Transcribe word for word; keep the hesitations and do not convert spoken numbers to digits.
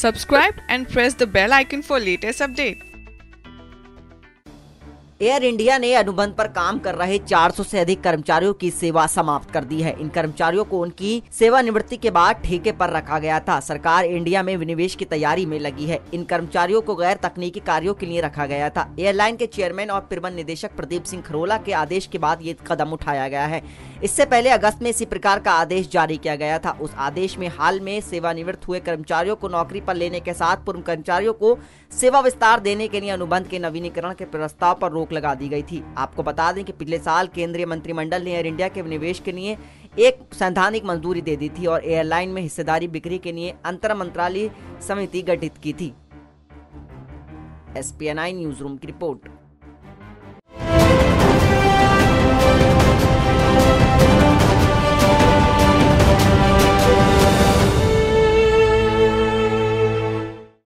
Subscribe and press the bell icon for latest update. Air India ने अनुबंध पर काम कर रहे चार सौ से अधिक कर्मचारियों की सेवा समाप्त कर दी है। इन कर्मचारियों को उनकी सेवानिवृत्ति के बाद ठेके पर रखा गया था। सरकार इंडिया में विनिवेश की तैयारी में लगी है। इन कर्मचारियों को गैर तकनीकी कार्यों के लिए रखा गया था। एयरलाइन के चेयरमैन और प्रबंध निदेशक प्रदीप सिंह खरोला के आदेश के बाद ये कदम उठाया गया है। इससे पहले अगस्त में इसी प्रकार का आदेश जारी किया गया था। उस आदेश में हाल में सेवानिवृत्त हुए कर्मचारियों को नौकरी पर लेने के साथ पूर्व कर्मचारियों को सेवा विस्तार देने के लिए अनुबंध के नवीनीकरण के प्रस्ताव पर लगा दी गई थी। आपको बता दें कि पिछले साल केंद्रीय मंत्रिमंडल ने एयर इंडिया के निवेश के लिए एक संवैधानिक मंजूरी दे दी थी और एयरलाइन में हिस्सेदारी बिक्री के लिए अंतर मंत्रालय समिति गठित की थी। S P N I newsroom की रिपोर्ट।